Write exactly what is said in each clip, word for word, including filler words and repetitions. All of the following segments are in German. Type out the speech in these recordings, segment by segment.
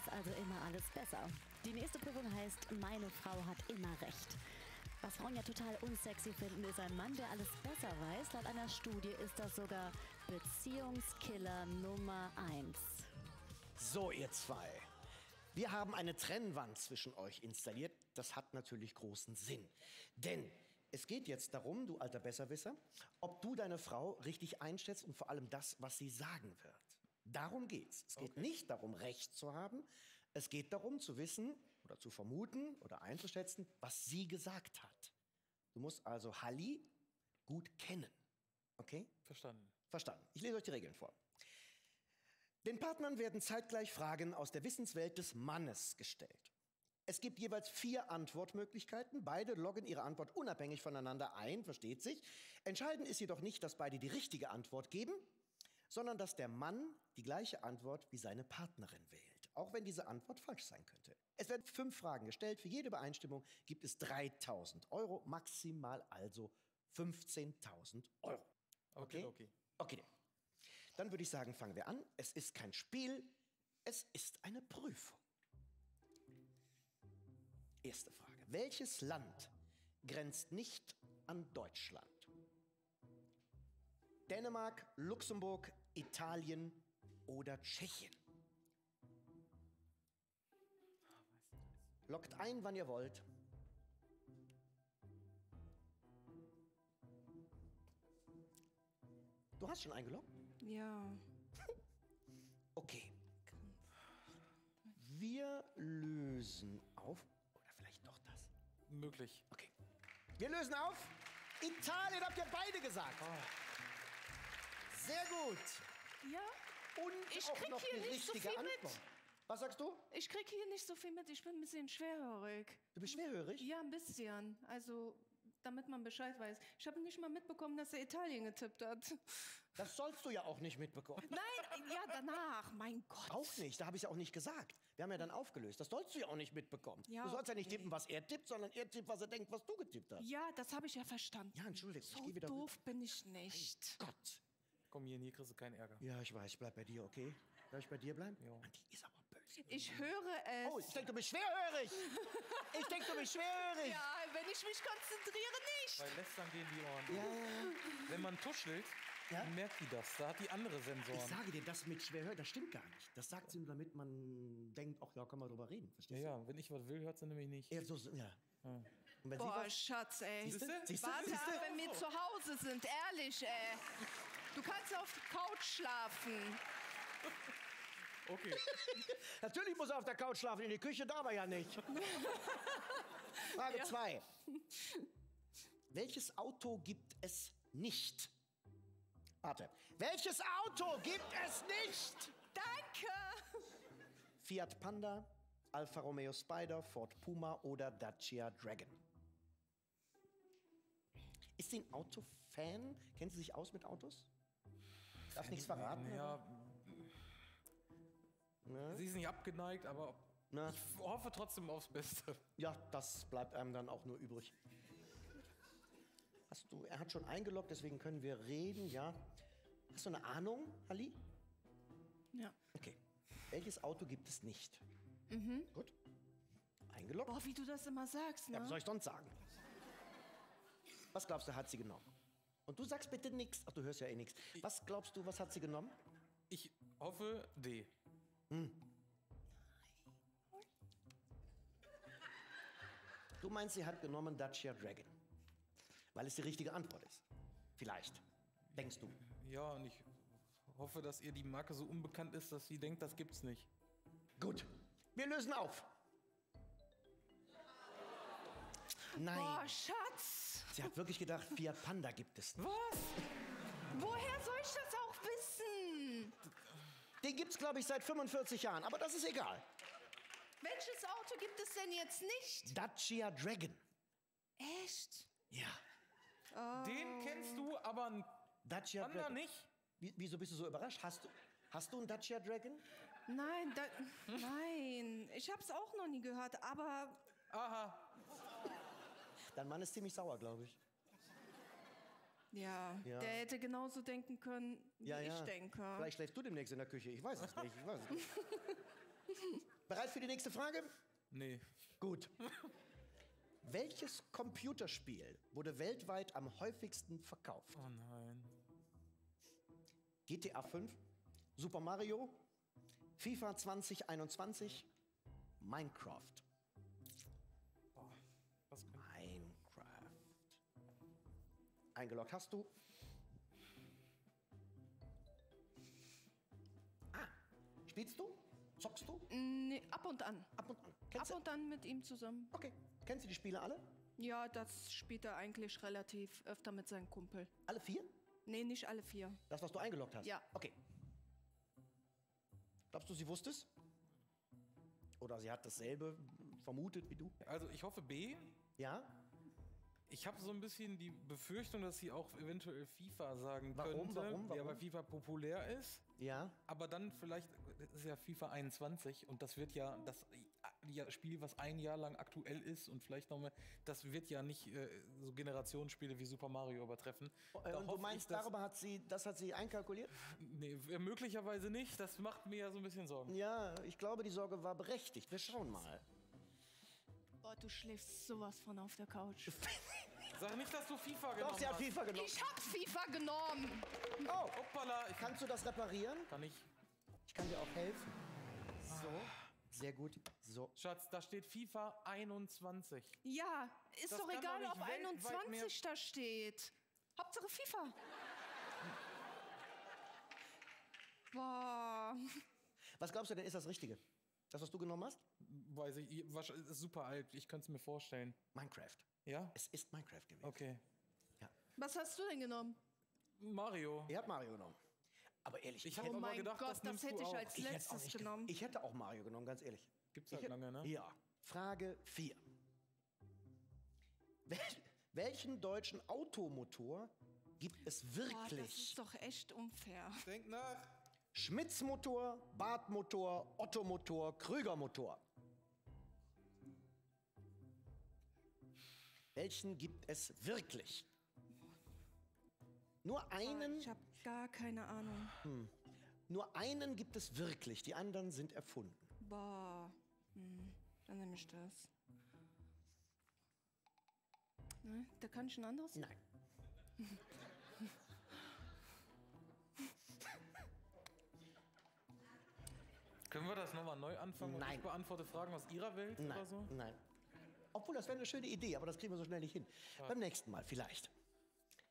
weiß also immer alles besser. Die nächste Prüfung heißt, meine Frau hat immer recht. Was Frauen ja total unsexy finden, ist ein Mann, der alles besser weiß. Laut einer Studie ist das sogar Beziehungskiller Nummer eins. So, ihr zwei. Wir haben eine Trennwand zwischen euch installiert. Das hat natürlich großen Sinn. Denn es geht jetzt darum, du alter Besserwisser, ob du deine Frau richtig einschätzt und vor allem das, was sie sagen wird. Darum geht's. Es geht okay. nicht darum, Recht zu haben. Es geht darum, zu wissen oder zu vermuten oder einzuschätzen, was sie gesagt hat. Du musst also Halli gut kennen. Okay? Verstanden. Verstanden. Ich lese euch die Regeln vor. Den Partnern werden zeitgleich Fragen aus der Wissenswelt des Mannes gestellt. Es gibt jeweils vier Antwortmöglichkeiten. Beide loggen ihre Antwort unabhängig voneinander ein, versteht sich. Entscheidend ist jedoch nicht, dass beide die richtige Antwort geben, sondern dass der Mann die gleiche Antwort wie seine Partnerin wählt, auch wenn diese Antwort falsch sein könnte. Es werden fünf Fragen gestellt, für jede Übereinstimmung gibt es dreitausend Euro, maximal also fünfzehntausend Euro. Okay? Okay, okay. Okay. Dann würde ich sagen, fangen wir an. Es ist kein Spiel, es ist eine Prüfung. Erste Frage. Welches Land grenzt nicht an Deutschland? Dänemark, Luxemburg, Italien oder Tschechien? Loggt ein, wann ihr wollt. Du hast schon eingeloggt? Ja. Okay. Wir lösen auf. Oder vielleicht doch das. Möglich. Okay. Wir lösen auf. Italien habt ihr beide gesagt. Oh. Sehr gut. Ja. Und ich krieg noch hier die nicht so viel Antwort. Mit. Was sagst du? Ich krieg hier nicht so viel mit. Ich bin ein bisschen schwerhörig. Du bist schwerhörig? Ja, ein bisschen. Also, damit man Bescheid weiß. Ich habe nicht mal mitbekommen, dass er Italien getippt hat. Das sollst du ja auch nicht mitbekommen. Nein, ja, danach. Mein Gott. Auch nicht. Da habe ich ja auch nicht gesagt. Wir haben ja dann aufgelöst. Das sollst du ja auch nicht mitbekommen. Ja, du sollst ja nicht okay. tippen, was er tippt, sondern er tippt, was er denkt, was du getippt hast. Ja, das habe ich ja verstanden. Ja, entschuldige. So ich geh wieder doof mit. bin ich nicht. Mein Gott. Komm hier, nie kriegst du keinen Ärger. Ja, ich weiß, ich bleib bei dir, okay? Darf ich bei dir bleiben? Ja. Mann, die ist aber böse. Ich höre es. Oh, ich denke, du bist schwerhörig. Ich denke, du bist schwerhörig. Ja, wenn ich mich konzentriere, nicht. Bei Lästern gehen die Ohren. Ja. Wenn man tuschelt, ja? merkt die das. Da hat die andere Sensoren. Ich sage dir, das mit schwerhörig, das stimmt gar nicht. Das sagt sie nur, damit man denkt, ach ja, kann man drüber reden. Verstehst ja, du? Ja, wenn ich was will, hört sie nämlich nicht. Ja, so, ja. Ja. Boah, was... Schatz, ey. Siehste? Siehste? Siehste? Warte ab, wenn wir zu Hause sind, ehrlich, ey. Du kannst auf der Couch schlafen. Okay. Natürlich muss er auf der Couch schlafen, in die Küche darf er ja nicht. Frage zwei. Ja. Welches Auto gibt es nicht? Warte. Welches Auto gibt es nicht? Danke. Fiat Panda, Alfa Romeo Spider, Ford Puma oder Dacia Dragon. Ist sie ein Autofan? Kennen Sie sich aus mit Autos? Darf ich nichts verraten? Ja. Ne? Sie ist nicht abgeneigt, aber ne? ich hoffe trotzdem aufs Beste. Ja, das bleibt einem dann auch nur übrig. Hast du, er hat schon eingeloggt, deswegen können wir reden, ja. Hast du eine Ahnung, Halli? Ja. Okay. Welches Auto gibt es nicht? Mhm. Gut. Eingeloggt. Boah, wie du das immer sagst, ne? Ja, was soll ich sonst sagen? Was glaubst du, hat sie genommen? Und du sagst bitte nichts. Ach, du hörst ja eh nichts. Was glaubst du, was hat sie genommen? Ich hoffe, D. Hm. Nein. Du meinst, sie hat genommen Dacia Dragon. Weil es die richtige Antwort ist. Vielleicht. Denkst du? Ja, und ich hoffe, dass ihr die Marke so unbekannt ist, dass sie denkt, das gibt's nicht. Gut. Wir lösen auf. Nein. Boah, Schatz. Sie hat wirklich gedacht, Fiat Panda gibt es nicht. Was? Woher soll ich das auch wissen? Den gibt's, glaube ich, seit fünfundvierzig Jahren. Aber das ist egal. Welches Auto gibt es denn jetzt nicht? Dacia Dragon. Echt? Ja. Oh. Den kennst du, aber einen Dacia Panda Dragon. nicht? Wie, wieso bist du so überrascht? Hast du... Hast du einen Dacia Dragon? Nein, da, nein, ich hab's auch noch nie gehört, aber... Aha. Dein Mann ist ziemlich sauer, glaube ich. Ja, ja, der hätte genauso denken können, wie ja, ich ja. denke. Vielleicht schläfst du demnächst in der Küche, ich weiß es nicht, ich weiß es nicht. Bereit für die nächste Frage? Nee. Gut. Welches Computerspiel wurde weltweit am häufigsten verkauft? Oh nein. G T A fünf, Super Mario, FIFA zwanzig einundzwanzig, Minecraft. Boah, was kann Minecraft. Eingeloggt hast du. Ah, spielst du? Zockst du? Nee, ab und an. Ab und an. Kennst ab und an mit ihm zusammen. Okay. Kennst du die Spiele alle? Ja, das spielt er eigentlich relativ öfter mit seinem Kumpel. Alle vier? Nee, nicht alle vier. Das, was du eingeloggt hast? Ja. Okay. Glaubst du, sie wusste es? Oder sie hat dasselbe vermutet wie du? Also ich hoffe B. Ja? Ich habe so ein bisschen die Befürchtung, dass sie auch eventuell FIFA sagen warum, könnte, warum, warum? Ja, weil FIFA populär ist. Ja. Aber dann vielleicht das ist ja FIFA einundzwanzig und das wird ja das Spiel, was ein Jahr lang aktuell ist und vielleicht nochmal, das wird ja nicht äh, so Generationsspiele wie Super Mario übertreffen. Da und du meinst, ich, dass, darüber hat sie, das hat sie einkalkuliert? Nee, möglicherweise nicht. Das macht mir ja so ein bisschen Sorgen. Ja, ich glaube, die Sorge war berechtigt. Wir schauen mal. Boah, du schläfst sowas von auf der Couch. Sag nicht, dass du FIFA genommen hast. Doch, sie hat FIFA genommen. Ich hab FIFA genommen. Oh, hoppala. Kannst du das reparieren? Kann ich. Ich kann dir auch helfen. So, sehr gut. So. Schatz, da steht FIFA einundzwanzig. Ja, ist doch egal, ob einundzwanzig da steht. Hauptsache FIFA. Boah. Was glaubst du denn, ist das Richtige? Das, was du genommen hast? Weiß ich, wahrscheinlich ist super alt. Ich könnte es mir vorstellen. Minecraft. Ja? Es ist Minecraft gewesen. Okay. Ja. Was hast du denn genommen? Mario. Ich habe Mario genommen. Aber ehrlich, ich, ich habe mal gedacht, Gott, das, das hätte ich auch. als letztes ich genommen. Ich hätte auch Mario genommen, ganz ehrlich. Gibt's halt lange, ne? Ja. Frage vier. Wel welchen deutschen Automotor gibt es wirklich? Boah, das ist doch echt unfair. Denk nach. Schmitzmotor, Bartmotor, Ottomotor, Krügermotor. Welchen gibt es wirklich? Nur einen. Ich habe gar keine Ahnung. Hm. Nur einen gibt es wirklich, die anderen sind erfunden. Boah, hm. Dann nehme ich das. Ne? Da kann ich ein anderes? Nein. Können wir das nochmal neu anfangen? Nein. Und ich beantworte Fragen aus Ihrer Welt Nein. oder so? Nein. Obwohl, das wäre eine schöne Idee, aber das kriegen wir so schnell nicht hin. Ja. Beim nächsten Mal vielleicht.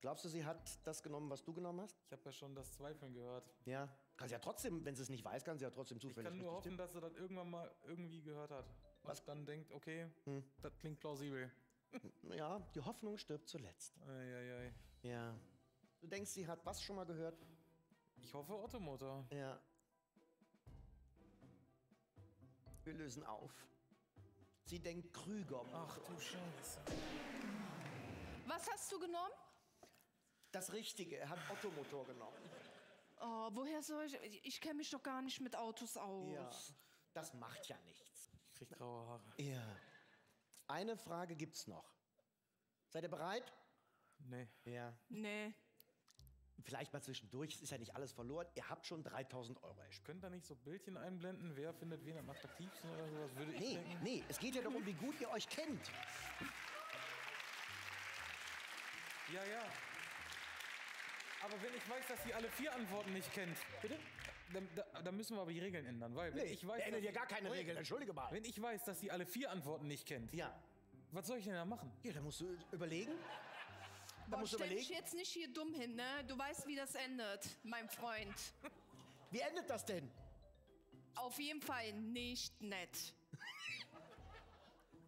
Glaubst du, sie hat das genommen, was du genommen hast? Ich habe ja schon das Zweifeln gehört. Ja. Kann sie ja trotzdem, wenn sie es nicht weiß, kann sie ja trotzdem zufällig. Ich kann nur hoffen, stimmen. dass sie das irgendwann mal irgendwie gehört hat. Und was? Dann denkt, okay, hm. das klingt plausibel. Ja, die Hoffnung stirbt zuletzt. Ei, ei, ei. Ja. Du denkst, sie hat was schon mal gehört? Ich hoffe, Ottomotor. Ja. Wir lösen auf. Sie denkt Krüger. Ach du Scheiße. Was hast du genommen? Das Richtige. Er hat Ottomotor genommen. Oh, woher soll ich? Ich kenne mich doch gar nicht mit Autos aus. Ja, das macht ja nichts. Ich krieg graue Haare. Ja. Eine Frage gibt's noch. Seid ihr bereit? Nee. Ja. Nee. Vielleicht mal zwischendurch, es ist ja nicht alles verloren. Ihr habt schon dreitausend Euro. Könnt ihr nicht so Bildchen einblenden, wer findet wen am attraktivsten oder sowas? Würde ich nee, denken. nee, es geht ja darum, wie gut ihr euch kennt. Ja, ja. Aber wenn ich weiß, dass ihr alle vier Antworten nicht kennt, bitte? Dann, da, dann müssen wir aber die Regeln ändern. Weil nee, ich weiß, ändert ja gar keine Regeln, entschuldige mal. Wenn ich weiß, dass ihr alle vier Antworten nicht kennt, ja. was soll ich denn da machen? Ja, da musst du überlegen. Da Boah, musst stell dich jetzt nicht hier dumm hin, ne? Du weißt, wie das endet, mein Freund. Wie endet das denn? Auf jeden Fall nicht nett.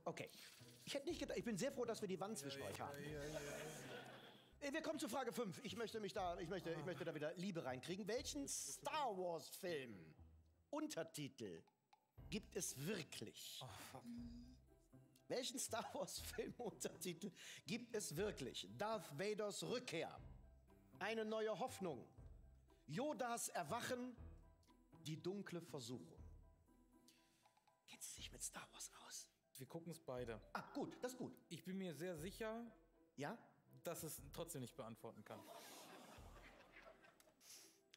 Okay. Ich hätte nicht gedacht, ich bin sehr froh, dass wir die Wand zwischen ja, euch ja, haben. Ja, ja, ja. Wir kommen zu Frage fünf. Ich möchte mich da, ich möchte, ich möchte da wieder Liebe reinkriegen. Welchen Star Wars-Film Untertitel gibt es wirklich? Oh, fuck. Welchen Star Wars-Film Untertitel gibt es wirklich? Darth Vaders Rückkehr, Eine neue Hoffnung, Yodas Erwachen, Die dunkle Versuchung. Kennt sie sich mit Star Wars aus? Wir gucken es beide. Ah, gut, das ist gut. Ich bin mir sehr sicher, ja? dass es trotzdem nicht beantworten kann.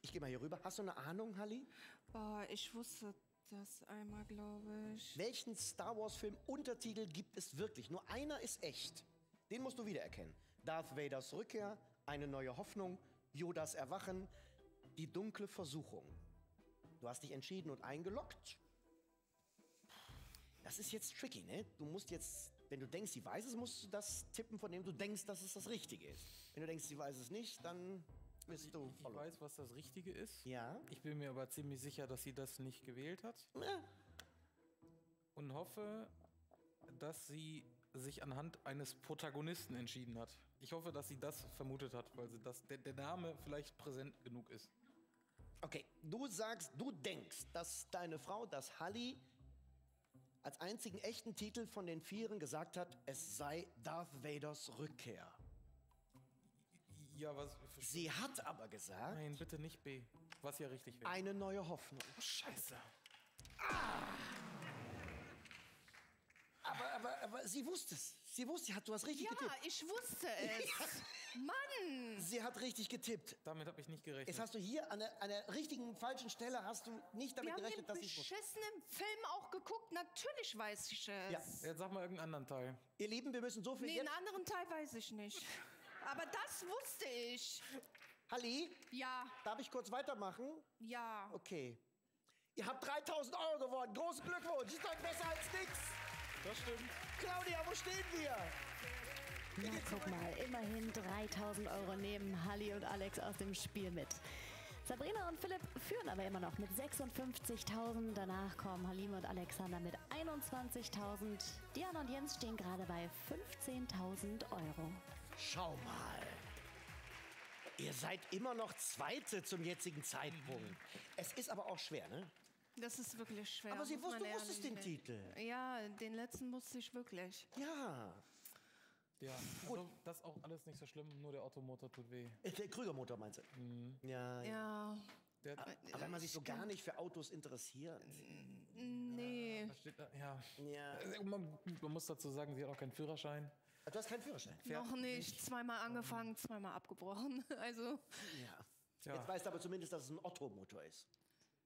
Ich gehe mal hier rüber. Hast du eine Ahnung, Halli? Boah, ich wusste das einmal, glaube ich. Welchen Star Wars Film Untertitel gibt es wirklich? Nur einer ist echt. Den musst du wiedererkennen. Darth Vaders Rückkehr, Eine neue Hoffnung, Yodas Erwachen, Die dunkle Versuchung. Du hast dich entschieden und eingeloggt. Das ist jetzt tricky, ne? Du musst jetzt, wenn du denkst, sie weiß es, musst du das tippen, von dem du denkst, dass es das Richtige ist. Wenn du denkst, sie weiß es nicht, dann bist du verloren. Ich weiß, was das Richtige ist. Ja. Ich bin mir aber ziemlich sicher, dass sie das nicht gewählt hat. Ja. Und hoffe, dass sie sich anhand eines Protagonisten entschieden hat. Ich hoffe, dass sie das vermutet hat, weil sie das, der, der Name vielleicht präsent genug ist. Okay, du sagst, du denkst, dass deine Frau, dass Halli als einzigen echten Titel von den Vieren gesagt hat, es sei Darth Vaders Rückkehr. Ja, was... Sie hat aber gesagt... Nein, bitte nicht B, was ja richtig wäre. Eine neue Hoffnung. Oh, scheiße. Ah! Aber, aber, aber sie wusste es. Sie wusste, du hast richtig ja, getippt. Ja, ich wusste es. Mann! Sie hat richtig getippt. Damit habe ich nicht gerechnet. Jetzt hast du hier an der, an der richtigen, falschen Stelle hast du nicht damit gerechnet, dass ich... Wir haben den beschissenen Film auch geguckt. Natürlich weiß ich es. Ja. Jetzt sag mal irgendeinen anderen Teil. Ihr Lieben, wir müssen so viel... Nee, einen anderen Teil weiß ich nicht. Aber das wusste ich. Halli? Ja? Darf ich kurz weitermachen? Ja. Okay. Ihr habt dreitausend Euro gewonnen. Großen Glückwunsch. Ist doch besser als nichts. Das stimmt. Claudia, wo stehen wir? Na, guck mal, immerhin dreitausend Euro nehmen Halli und Alex aus dem Spiel mit. Sabrina und Philipp führen aber immer noch mit sechsundfünfzigtausend. Danach kommen Halime und Alexander mit einundzwanzigtausend. Diana und Jens stehen gerade bei fünfzehntausend Euro. Schau mal. Ihr seid immer noch Zweite zum jetzigen Zeitpunkt. Es ist aber auch schwer, ne? Das ist wirklich schwer. Aber sie wusste, du wusstest den Titel. Ja, den letzten wusste ich wirklich. Ja. Ja, also das ist auch alles nicht so schlimm, nur der Ottomotor tut weh. Der Krügermotor meinst du? Mhm. Ja, ja. Der, aber aber wenn man sich so gar nicht für Autos interessiert. Nee. Ja, da steht, ja. Ja. Man, man muss dazu sagen, sie hat auch keinen Führerschein. Du hast keinen Führerschein? Fährt Noch nicht. nicht. Zweimal angefangen, zweimal abgebrochen. Also. Ja. Ja. Jetzt weißt du aber zumindest, dass es ein Ottomotor ist.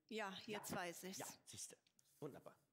Ja, jetzt ja. weiß ich's. Ja, siehste. Wunderbar.